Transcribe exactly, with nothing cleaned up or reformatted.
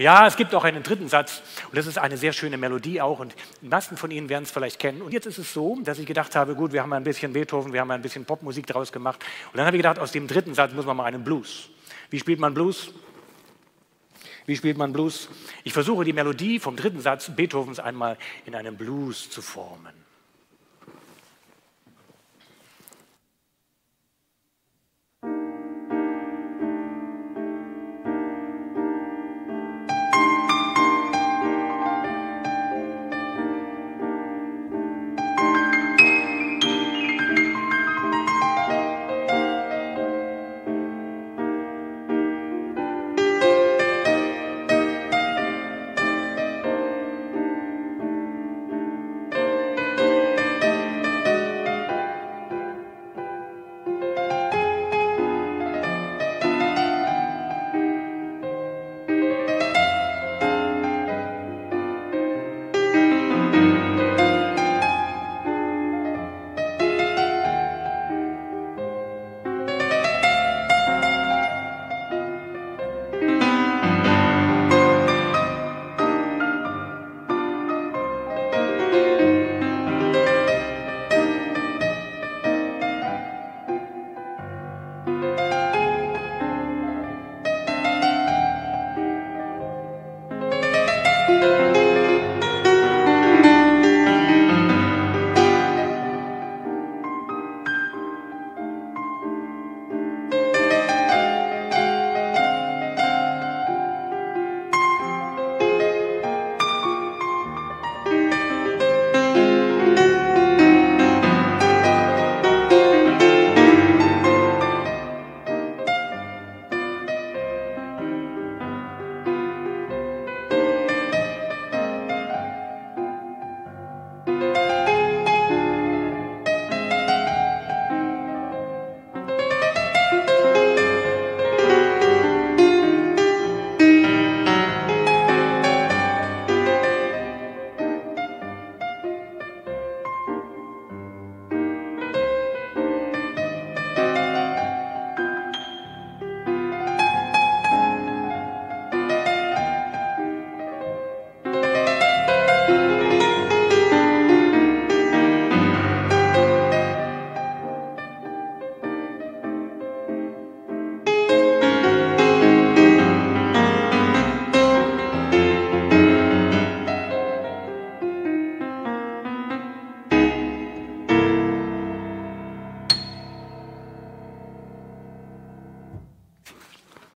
Ja, es gibt auch einen dritten Satz und das ist eine sehr schöne Melodie auch und die meisten von Ihnen werden es vielleicht kennen. Und jetzt ist es so, dass ich gedacht habe, gut, wir haben ein bisschen Beethoven, wir haben ein bisschen Popmusik draus gemacht und dann habe ich gedacht, aus dem dritten Satz muss man mal einen Blues. Wie spielt man Blues? Wie spielt man Blues? Ich versuche die Melodie vom dritten Satz Beethovens einmal in einen Blues zu formen. Thank you.